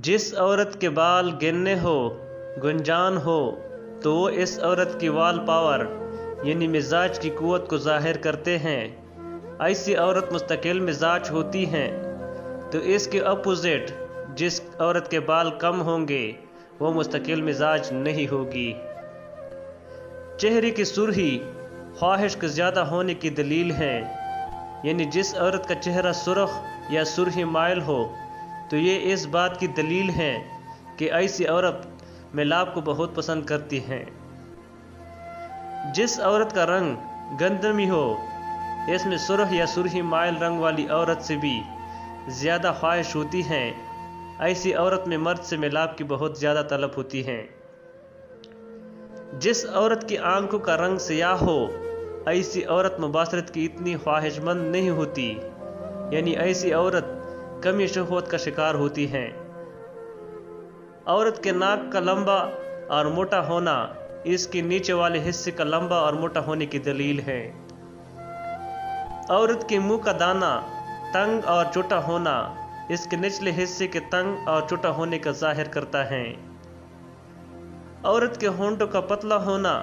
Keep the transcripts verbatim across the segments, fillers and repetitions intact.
जिस औरत के बाल गिरने हो गुंजान हो तो वो इस औरत की वाल पावर यानी मिजाज की क़ुव्वत को ज़ाहिर करते हैं। ऐसी औरत मुस्तकिल मिजाज होती हैं। तो इसके अपोज़िट जिस औरत के बाल कम होंगे वो मुस्तकिल मिजाज नहीं होगी। चेहरे की सुरही ख्वाहिश के ज़्यादा होने की दलील है, यानी जिस औरत का चेहरा सुर्ख या सुरही मायल हो तो ये इस बात की दलील है कि ऐसी औरत मिलाप को बहुत पसंद करती हैं। जिस औरत का रंग गंदमी हो इसमें सुर्ख या सुरही मायल रंग वाली औरत से भी ज़्यादा ख्वाहिश होती हैं। ऐसी औरत में मर्द से मिलाप की बहुत ज़्यादा तलब होती हैं। जिस औरत की आंखों का रंग स्याह हो ऐसी औरत मुबासरत की इतनी ख्वाहिशमंद नहीं होती, यानी ऐसी औरत कमी शहवत का शिकार होती हैं। औरत के नाक का लंबा और मोटा होना इसके नीचे वाले हिस्से का लंबा और मोटा होने की दलील है। औरत के मुंह का दाना तंग और छोटा होना इसके निचले हिस्से के तंग और छोटा होने का जाहिर करता है। औरत के होंठों का पतला होना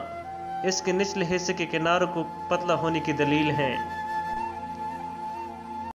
इसके निचले हिस्से के किनारों को पतला होने की दलील है।